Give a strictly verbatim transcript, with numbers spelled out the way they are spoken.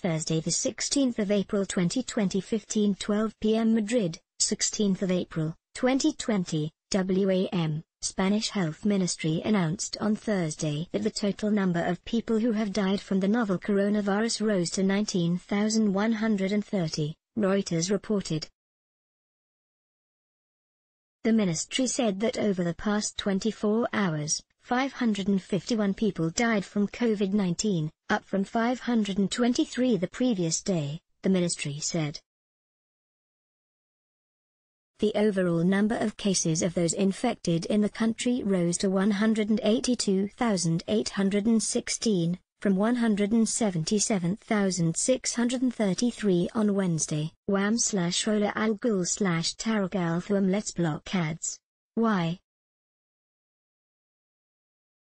Thursday the sixteenth of April twenty twenty, fifteen twelve p m Madrid, sixteenth of April, twenty twenty, W A M, Spanish Health Ministry announced on Thursday that the total number of people who have died from the novel coronavirus rose to nineteen thousand one hundred thirty, Reuters reported. The ministry said that over the past twenty-four hours, five hundred fifty-one people died from COVID nineteen, up from five hundred twenty-three the previous day, the ministry said. The overall number of cases of those infected in the country rose to one hundred eighty-two thousand eight hundred sixteen, from one hundred seventy-seven thousand six hundred thirty-three on Wednesday. W A M slash Rola al Ghul slash Tarak al Thawm. Let's block ads. Why?